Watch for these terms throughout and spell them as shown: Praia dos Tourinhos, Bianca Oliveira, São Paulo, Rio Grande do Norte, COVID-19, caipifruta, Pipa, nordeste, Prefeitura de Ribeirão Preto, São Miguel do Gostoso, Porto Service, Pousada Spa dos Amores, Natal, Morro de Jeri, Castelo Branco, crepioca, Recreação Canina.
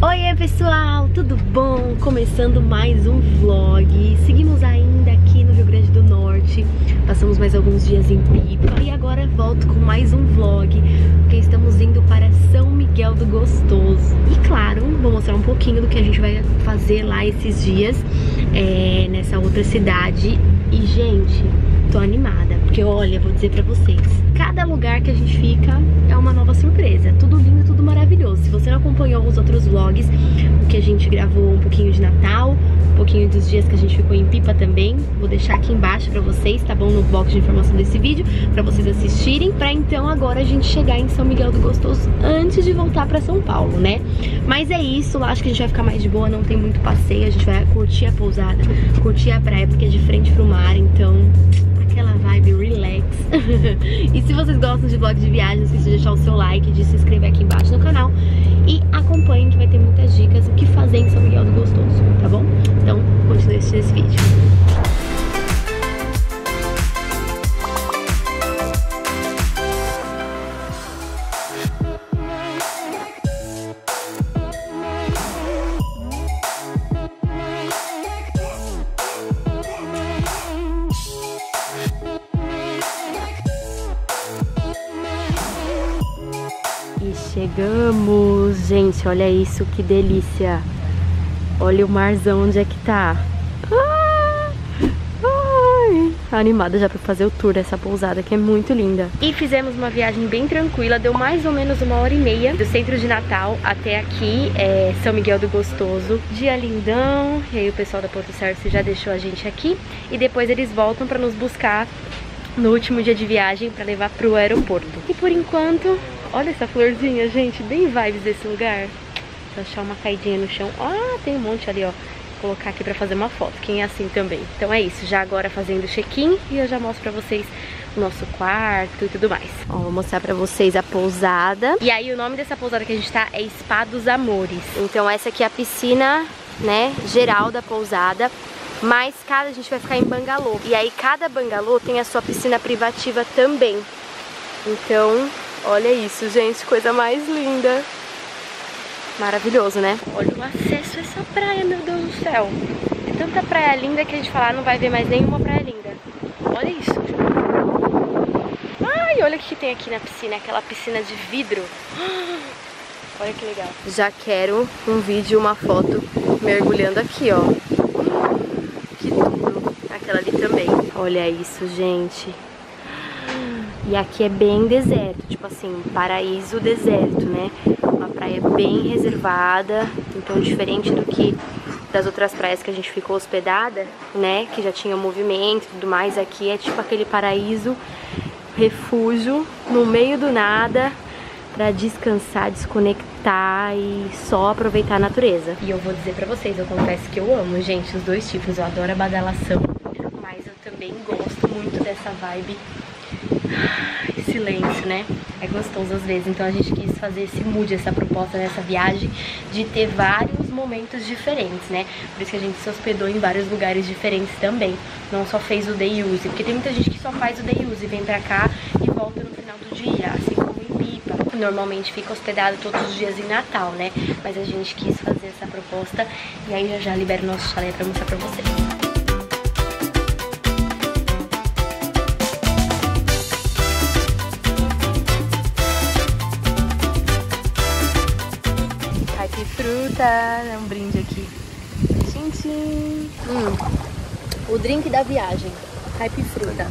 Oi pessoal, tudo bom? Começando mais um vlog. Seguimos ainda aqui no Rio Grande do Norte. Passamos mais alguns dias em Pipa e agora volto com mais um vlog, porque estamos indo para São Miguel do Gostoso. E claro, vou mostrar um pouquinho do que a gente vai fazer lá esses dias, nessa outra cidade. E gente, tô animada, porque olha, vou dizer pra vocês, cada lugar que a gente fica é uma nova surpresa. Tudo lindo, tudo maravilhoso. Se você não acompanhou os outros vlogs, o que a gente gravou um pouquinho de Natal, um pouquinho dos dias que a gente ficou em Pipa também, vou deixar aqui embaixo pra vocês, tá bom? No box de informação desse vídeo, pra vocês assistirem, pra então agora a gente chegar em São Miguel do Gostoso antes de voltar pra São Paulo, né? Mas é isso, lá acho que a gente vai ficar mais de boa, não tem muito passeio, a gente vai curtir a pousada, curtir a praia, porque é de frente pro mar, então... aquela vibe relax. E se vocês gostam de vlog de viagem, não esqueça de deixar o seu like, de se inscrever aqui embaixo no canal e acompanhem que vai ter muitas dicas o que fazer em São Miguel do Gostoso, tá bom? Então, continue assistindo esse vídeo. Chegamos, gente, olha isso, que delícia. Olha o marzão onde é que tá. Animada já pra fazer o tour dessa pousada, que é muito linda. E fizemos uma viagem bem tranquila, deu mais ou menos 1h30 do centro de Natal até aqui, São Miguel do Gostoso. Dia lindão, e aí o pessoal da Porto Service já deixou a gente aqui. E depois eles voltam pra nos buscar no último dia de viagem pra levar pro aeroporto. E por enquanto... olha essa florzinha, gente, bem vibes desse lugar. Vou achar uma caidinha no chão. Ah, tem um monte ali, ó. Vou colocar aqui pra fazer uma foto, quem é assim também. Então é isso, já agora fazendo o check-in e eu já mostro pra vocês o nosso quarto e tudo mais. Ó, vou mostrar pra vocês a pousada. E aí o nome dessa pousada que a gente tá é Spa dos Amores. Então essa aqui é a piscina, né, geral da pousada. Mas a gente vai ficar em bangalô. E aí cada bangalô tem a sua piscina privativa também. Então... olha isso, gente, coisa mais linda. Maravilhoso, né? Olha o acesso a essa praia, meu Deus do céu. É tanta praia linda que a gente fala, não vai ver mais nenhuma praia linda. Olha isso. Ai, olha o que tem aqui na piscina, aquela piscina de vidro. Olha que legal. Já quero um vídeo, uma foto mergulhando aqui, ó. Que lindo. Aquela ali também. Olha isso, gente. E aqui é bem deserto, tipo assim, paraíso deserto, né? Uma praia bem reservada, então diferente do que das outras praias que a gente ficou hospedada, né? Que já tinha movimento e tudo mais, aqui é tipo aquele paraíso, refúgio, no meio do nada, pra descansar, desconectar e só aproveitar a natureza. E eu vou dizer pra vocês, eu confesso que eu amo, gente, os dois tipos, eu adoro a badalação, mas eu também gosto muito dessa vibe. Ai, silêncio, né? É gostoso às vezes, então a gente quis fazer esse mood, essa proposta nessa viagem de ter vários momentos diferentes, né? Por isso que a gente se hospedou em vários lugares diferentes também, não só fez o day use, porque tem muita gente que só faz o day use, vem pra cá e volta no final do dia, assim como em Pipa. Normalmente fica hospedado todos os dias em Natal, né? Mas a gente quis fazer essa proposta e aí já libero o nosso chalé pra mostrar pra vocês. É um brinde aqui. Tchim, tchim. O drink da viagem, caipifruta.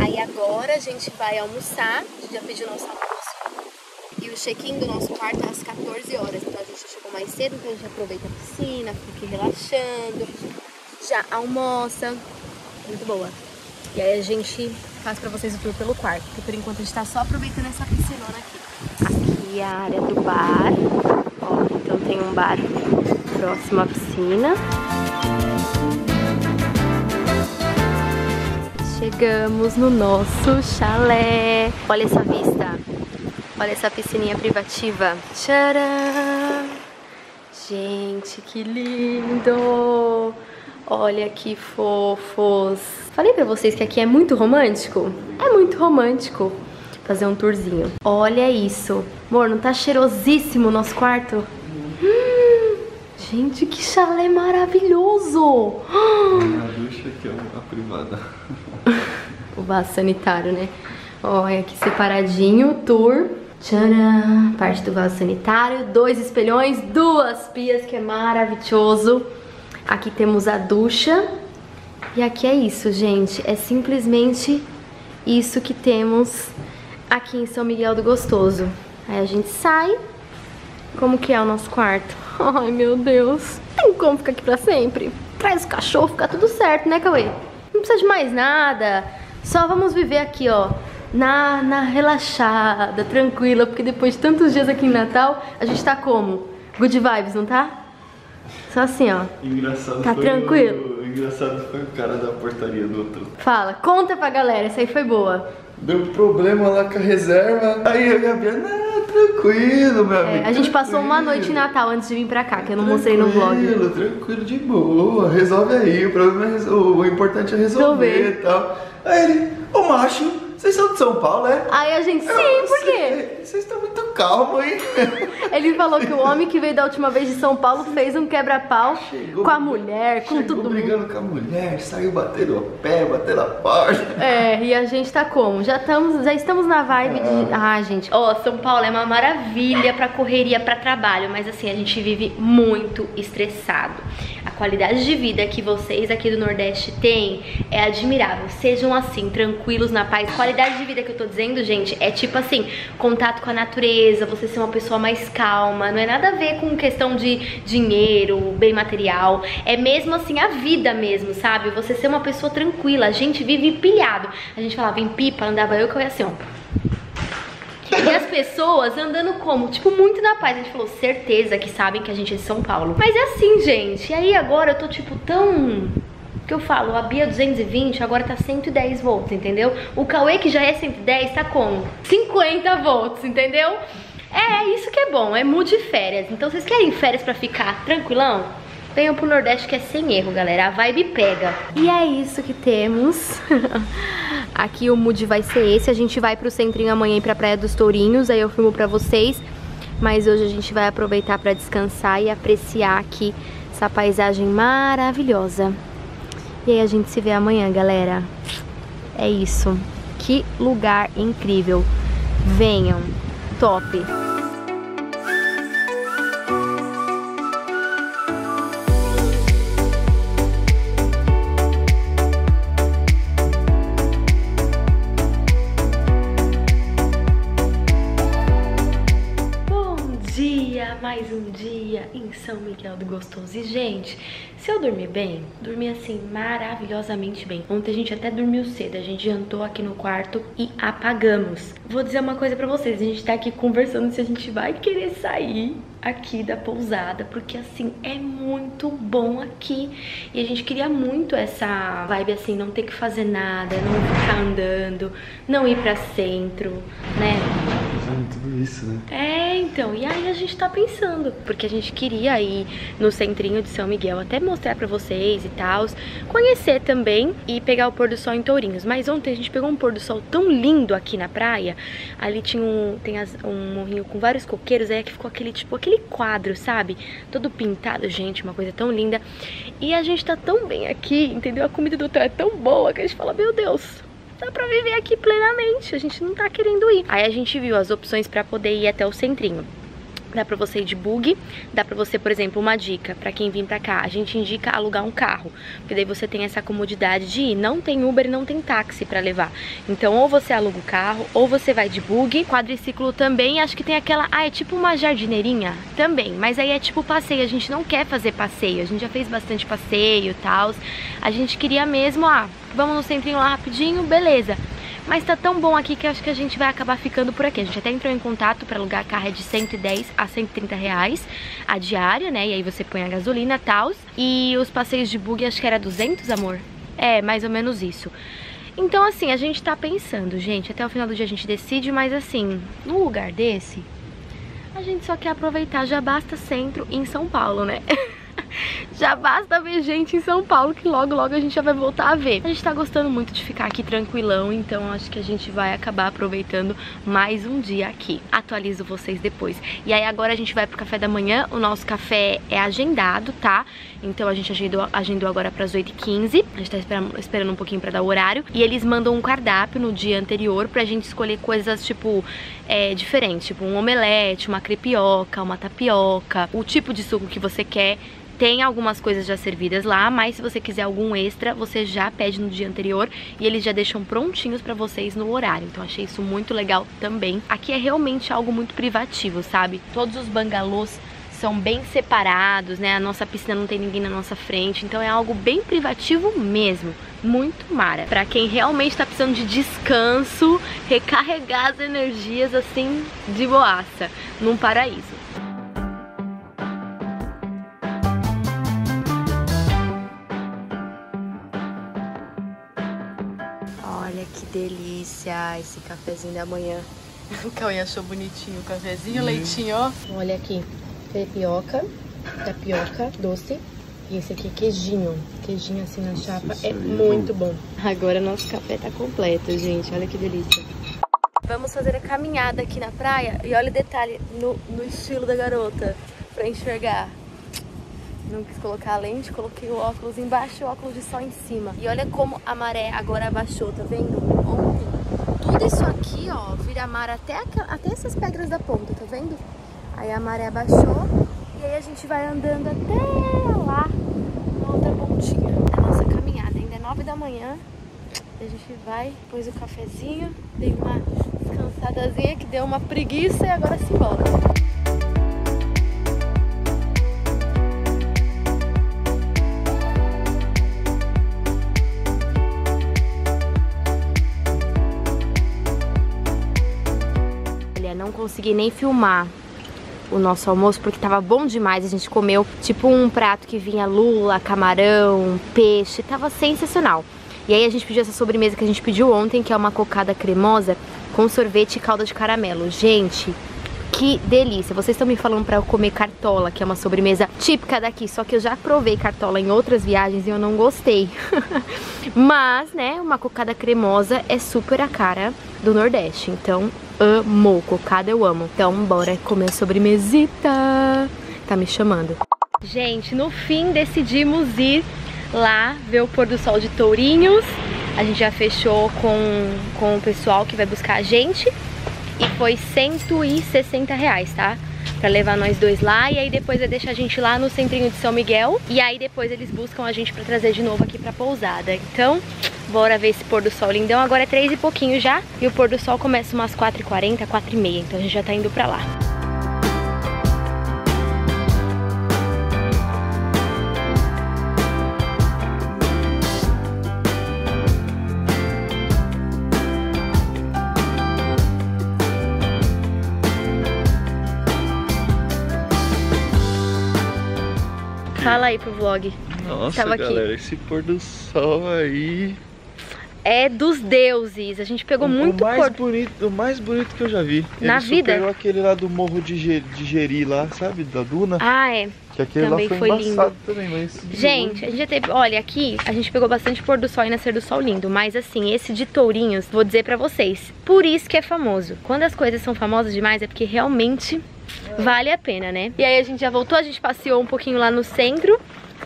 Aí agora a gente vai almoçar. A gente já pediu o nosso almoço. E o check-in do nosso quarto é às 14 horas. Então a gente chegou mais cedo, então a gente aproveita a piscina, fica relaxando. Já almoça. Muito boa. E aí a gente faz pra vocês o tour pelo quarto. Porque por enquanto a gente tá só aproveitando essa piscinona aqui. Aqui é a área do bar. Então tem um bar próximo à piscina. Chegamos no nosso chalé. Olha essa vista. Olha essa piscininha privativa. Tcharam! Gente, que lindo! Olha que fofos. Falei pra vocês que aqui é muito romântico? É muito romântico. Fazer um tourzinho. Olha isso. Amor, não tá cheirosíssimo o nosso quarto? Gente, que chalé maravilhoso! A ducha aqui é a privada. O vaso sanitário, né? Olha, aqui separadinho, tour. Tcharam! Parte do vaso sanitário, 2 espelhões, 2 pias, que é maravilhoso. Aqui temos a ducha. E aqui é isso, gente. É simplesmente isso que temos aqui em São Miguel do Gostoso. Aí a gente sai. Como que é o nosso quarto? Ai, meu Deus. Tem como ficar aqui pra sempre? Traz o cachorro, fica tudo certo, né, Cauê? Não precisa de mais nada. Só vamos viver aqui, ó, na relaxada, tranquila. Porque depois de tantos dias aqui em Natal, a gente tá como? Good vibes, não tá? Só assim, ó. Engraçado. Tá tranquilo. Engraçado foi o cara da portaria do outro. Fala, conta pra galera, essa aí foi boa. Deu problema lá com a reserva. Aí eu e a Bia, não, tranquilo, meu amigo. A gente passou uma noite em Natal antes de vir pra cá, que eu não mostrei no vlog. Tranquilo, tranquilo, de boa. Resolve aí, o problema é o importante é resolver e tal. Aí ele, ô macho, vocês são de São Paulo, é? Aí a gente, sim, por quê? Vocês estão muito calmos, hein? Ele falou que o homem que veio da última vez de São Paulo fez um quebra-pau com a mulher, com todo mundo. Brigando com a mulher, saiu batendo o pé, batendo a porta. É, e a gente tá como? Já estamos na vibe de... Ah, gente, ó, São Paulo é uma maravilha pra correria, pra trabalho, mas assim, a gente vive muito estressado. A qualidade de vida que vocês aqui do Nordeste têm é admirável. Sejam assim, tranquilos, na paz. A qualidade de vida que eu tô dizendo, gente, é tipo assim, contato com a natureza, você ser uma pessoa mais calma. Não é nada a ver com questão de dinheiro, bem material. É mesmo assim, a vida mesmo, sabe? Você ser uma pessoa tranquila. A gente vive empilhado. A gente falava em Pipa, andava eu que eu ia assim, ó. E as pessoas andando como? Tipo, muito na paz. A gente falou, certeza que sabem que a gente é de São Paulo. Mas é assim, gente. E aí agora eu tô, tipo, tão... que eu falo, a Bia 220, agora tá 110 volts, entendeu? O Cauê, que já é 110, tá como? 50 volts, entendeu? É, isso que é bom, é mude férias. Então, vocês querem férias pra ficar tranquilão? Venham pro Nordeste que é sem erro, galera. A vibe pega. E é isso que temos. Aqui o mood vai ser esse. A gente vai pro centrinho amanhã e pra Praia dos Tourinhos. Aí eu filmo pra vocês. Mas hoje a gente vai aproveitar pra descansar e apreciar aqui essa paisagem maravilhosa. E aí a gente se vê amanhã, galera. É isso. Que lugar incrível. Venham. Top. Mais um dia em São Miguel do Gostoso. E, gente, se eu dormir bem, dormi assim maravilhosamente bem. Ontem a gente até dormiu cedo, a gente jantou aqui no quarto e apagamos. Vou dizer uma coisa pra vocês, a gente tá aqui conversando se a gente vai querer sair aqui da pousada, porque assim, é muito bom aqui. E a gente queria muito essa vibe assim, não ter que fazer nada, não ficar andando, não ir pra centro, né? Tudo isso, né? É, então, e aí a gente tá pensando, porque a gente queria ir no centrinho de São Miguel, até mostrar pra vocês e tal, conhecer também e pegar o pôr do sol em Tourinhos. Mas ontem a gente pegou um pôr do sol tão lindo aqui na praia, ali tinha um morrinho com vários coqueiros, aí aqui ficou aquele, tipo, aquele quadro, sabe? Todo pintado, gente, uma coisa tão linda. E a gente tá tão bem aqui, entendeu? A comida do hotel é tão boa que a gente fala, meu Deus... dá pra viver aqui plenamente, a gente não tá querendo ir. Aí a gente viu as opções pra poder ir até o centrinho. Dá pra você ir de buggy, dá pra você, por exemplo, uma dica pra quem vir pra cá, a gente indica alugar um carro, porque daí você tem essa comodidade de ir, não tem Uber, não tem táxi pra levar. Então ou você aluga o carro, ou você vai de buggy, quadriciclo também, acho que tem aquela, é tipo uma jardineirinha também, mas aí é tipo passeio, a gente não quer fazer passeio, a gente já fez bastante passeio e tal, a gente queria mesmo, vamos no centrinho lá rapidinho, beleza. Mas tá tão bom aqui que acho que a gente vai acabar ficando por aqui. A gente até entrou em contato pra alugar carro, é de 110 a 130 reais a diária, né? E aí você põe a gasolina e tal. E os passeios de buggy acho que era 200, amor? É, mais ou menos isso. Então assim, a gente tá pensando, gente, até o final do dia a gente decide, mas assim, num lugar desse, a gente só quer aproveitar, já basta centro em São Paulo, né? Já basta ver gente em São Paulo, que logo logo a gente já vai voltar a ver. A gente tá gostando muito de ficar aqui tranquilão, então acho que a gente vai acabar aproveitando mais um dia aqui. Atualizo vocês depois. E aí agora a gente vai pro café da manhã. O nosso café é agendado, tá? Então a gente agendou agora pras 8h15. A gente tá esperando um pouquinho pra dar o horário. E eles mandam um cardápio no dia anterior pra gente escolher coisas tipo diferentes, tipo um omelete, uma crepioca, uma tapioca, o tipo de suco que você quer. Tem algumas coisas já servidas lá, mas se você quiser algum extra, você já pede no dia anterior e eles já deixam prontinhos pra vocês no horário. Então achei isso muito legal também. Aqui é realmente algo muito privativo, sabe? Todos os bangalôs são bem separados, né? A nossa piscina não tem ninguém na nossa frente, então é algo bem privativo mesmo. Muito mara. Pra quem realmente tá precisando de descanso, recarregar as energias assim de boaça, num paraíso. Olha que delícia esse cafezinho da manhã. O Cauê achou bonitinho o cafezinho, leitinho, ó. Olha aqui, crepioca, tapioca, doce. E esse aqui é queijinho. Queijinho assim na chapa. Nossa, é muito bom. Agora nosso café tá completo, gente. Olha que delícia. Vamos fazer a caminhada aqui na praia. E olha o detalhe no estilo da garota, pra enxergar. Não quis colocar a lente, coloquei o óculos embaixo e o óculos de sol em cima. E olha como a maré agora abaixou, tá vendo? Ontem, tudo isso aqui, ó, vira mar até essas pedras da ponta, tá vendo? Aí a maré abaixou e aí a gente vai andando até lá, na outra pontinha. É a nossa caminhada, ainda é 9 da manhã. A gente vai, pôs o cafezinho, dei uma descansadazinha que deu uma preguiça e agora simbora. Não consegui nem filmar o nosso almoço porque tava bom demais. A gente comeu tipo um prato que vinha lula, camarão, peixe, tava sensacional. E aí a gente pediu essa sobremesa que a gente pediu ontem, que é uma cocada cremosa com sorvete e calda de caramelo. Gente, que delícia! Vocês estão me falando pra eu comer cartola, que é uma sobremesa típica daqui, só que eu já provei cartola em outras viagens e eu não gostei. Mas, né, uma cocada cremosa é super a cara do Nordeste, então... Amo cocada, eu amo. Então bora comer a sobremesita. Tá me chamando. Gente, no fim decidimos ir lá ver o pôr do sol de Tourinhos. A gente já fechou com o pessoal que vai buscar a gente. E foi R$160, tá? Pra levar nós dois lá. E aí depois vai deixar a gente lá no centrinho de São Miguel. E aí depois eles buscam a gente pra trazer de novo aqui pra pousada. Então... bora ver esse pôr do sol lindão. Agora é 3 e pouquinho já. E o pôr do sol começa umas 4h40, 4h30. Então a gente já tá indo pra lá. Fala aí pro vlog. Nossa, tava galera, aqui. Esse pôr do sol aí... é dos deuses, a gente pegou muito o mais bonito que eu já vi. Na vida? Ele superou aquele lá do Morro de Jeri lá, sabe? Da duna. Ah, é. Que aquele também lá foi lindo. Também, mas gente, a gente já teve... olha, aqui a gente pegou bastante pôr do sol e nascer do sol lindo. Mas assim, esse de Tourinhos, vou dizer pra vocês, por isso que é famoso. Quando as coisas são famosas demais é porque realmente vale a pena, né? E aí a gente já voltou, a gente passeou um pouquinho lá no centro.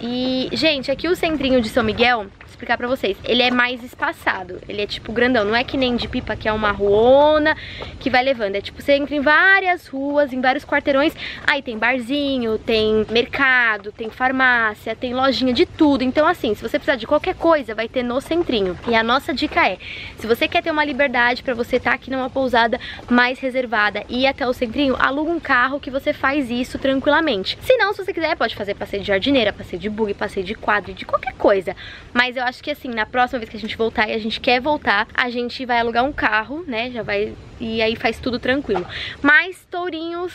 E, gente, aqui o centrinho de São Miguel, vou explicar pra vocês, ele é mais espaçado, ele é tipo grandão, não é que nem de Pipa, que é uma ruona que vai levando, é tipo, você entra em várias ruas, em vários quarteirões, aí tem barzinho, tem mercado, tem farmácia, tem lojinha, de tudo. Então assim, se você precisar de qualquer coisa, vai ter no centrinho. E a nossa dica é, se você quer ter uma liberdade pra você estar aqui numa pousada mais reservada e ir até o centrinho, aluga um carro que você faz isso tranquilamente. Se não, se você quiser, pode fazer passeio de jardineira, passeio de buggy, passeio de quadro, de qualquer coisa. Mas eu acho que assim, na próxima vez que a gente voltar, e a gente quer voltar, a gente vai alugar um carro, né? Já vai... e aí faz tudo tranquilo. Mas Tourinhos...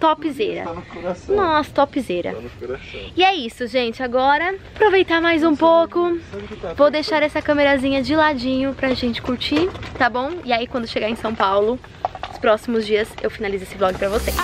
topzera. Tá no coração. Nossa, topzera. Tá no coração. E é isso, gente. Agora, aproveitar mais um pouco. Vou deixar essa câmerazinha de ladinho pra gente curtir, tá bom? E aí, quando chegar em São Paulo, nos próximos dias, eu finalizo esse vlog pra vocês.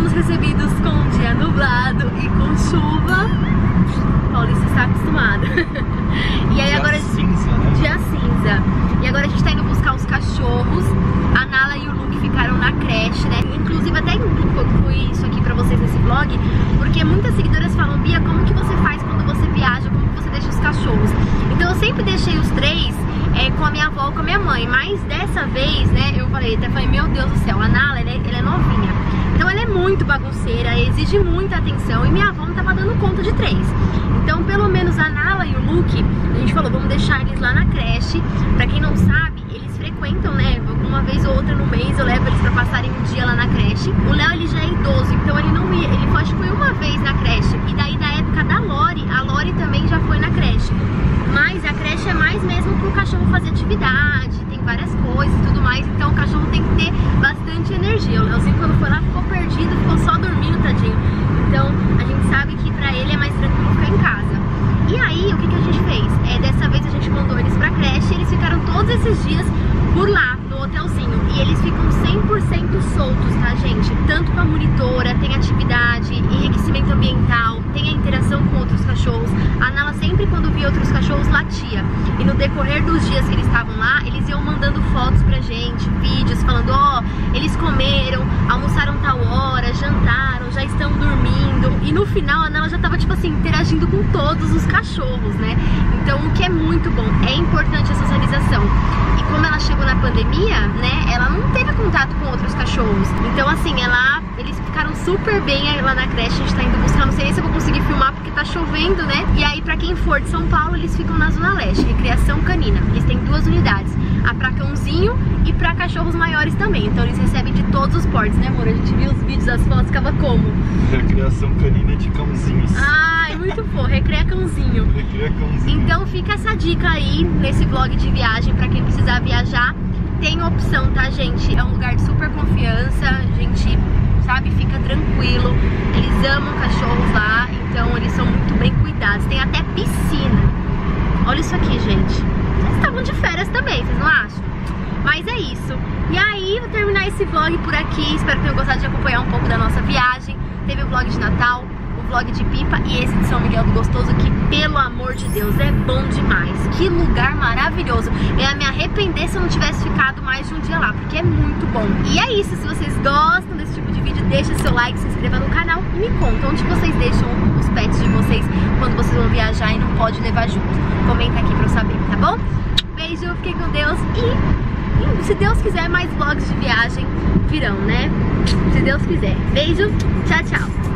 fomos recebidos com um dia nublado e com chuva. A Paulista está acostumada. E aí agora... cinza, né? Dia cinza. E agora a gente tá indo buscar os cachorros. A Nala e o Luke ficaram na creche, né? Inclusive até incluí isso aqui pra vocês nesse vlog, porque muitas seguidoras falam: Bia, como que você faz quando você viaja? Como que você deixa os cachorros? Então eu sempre deixei os três com a minha avó ou com a minha mãe, mas dessa vez, né, eu falei, meu Deus do céu, a Nala, ela é novinha, então ela é muito bagunceira, exige muita atenção, e minha avó não tava dando conta de três. Então pelo menos a Nala e o Luke, a gente falou, vamos deixar eles lá na creche. Pra quem não sabe, eles frequentam, né, uma vez ou outra no mês eu levo eles pra passarem um dia lá na creche. O Léo, ele já é idoso, então ele não ia, ele foi, acho que foi uma vez na creche, e daí da época da Lori, a Lori também já foi na creche. Mas a creche é mais mesmo pro cachorro fazer atividade, tem várias coisas e tudo mais, então o cachorro tem que ter bastante energia. O Leozinho, quando foi lá, ficou perdido, ficou só dormindo, tadinho. Então a gente sabe que pra ele é mais tranquilo ficar em casa. E aí, o que a gente fez? Dessa vez a gente mandou eles pra creche, eles ficaram todos esses dias por lá, no hotelzinho. E eles ficam 100% soltos, tá, gente? Tanto com a monitora, tem atividade, enriquecimento ambiental, tem a interação com outros cachorros. A Nala sempre, quando via outros cachorros, latia. E no decorrer dos dias que eles estavam lá, eles iam mandando fotos pra gente, vídeos, falando: ó, eles comeram, almoçaram tal hora, jantaram, já estão dormindo. E no final, a Nala já tava, tipo assim, interagindo com todos os cachorros, né? Então, o que é muito bom, é importante a socialização. E como ela chegou na pandemia, né, ela não teve contato com outros cachorros. Então, assim, eles ficaram super bem lá na creche. A gente tá indo buscar, não sei nem se eu vou conseguir filmar porque tá chovendo, né? E aí, pra quem for de São Paulo, eles ficam na Zona Leste, Recreação Canina. Eles têm duas unidades, a pra cãozinho e pra cachorros maiores também. Então eles recebem de todos os portes, né, amor? A gente viu os vídeos, as fotos, ficava como? Recreação Canina de cãozinhos. Ai, muito fofo, recreia cãozinho. Recreia cãozinho. Então fica essa dica aí nesse vlog de viagem, pra quem precisar viajar, tem opção, tá, gente? É um lugar de super confiança, a gente, sabe, fica tranquilo. Eles amam cachorros lá, então eles são muito bem cuidados. Tem até piscina. Olha isso aqui, gente. Vocês estavam de férias também, vocês não acham? Mas é isso. E aí, vou terminar esse vlog por aqui. Espero que tenham gostado de acompanhar um pouco da nossa viagem. Teve o vlog de Natal, o vlog de Pipa e esse de São Miguel do Gostoso, que, pelo amor de Deus, é bom demais. Que lugar maravilhoso. Eu ia me arrepender se eu não tivesse ficado mais de um dia lá, porque é muito bom. E é isso. Se vocês gostam desse tipo de vídeo, deixa seu like, se inscreva no canal e me conta onde vocês deixam os pets de vocês quando vocês vão viajar e não pode levar junto. Comenta aqui pra eu saber, tá bom? Beijo, fiquem com Deus e se Deus quiser, mais vlogs de viagem virão, né? Se Deus quiser. Beijo, tchau, tchau.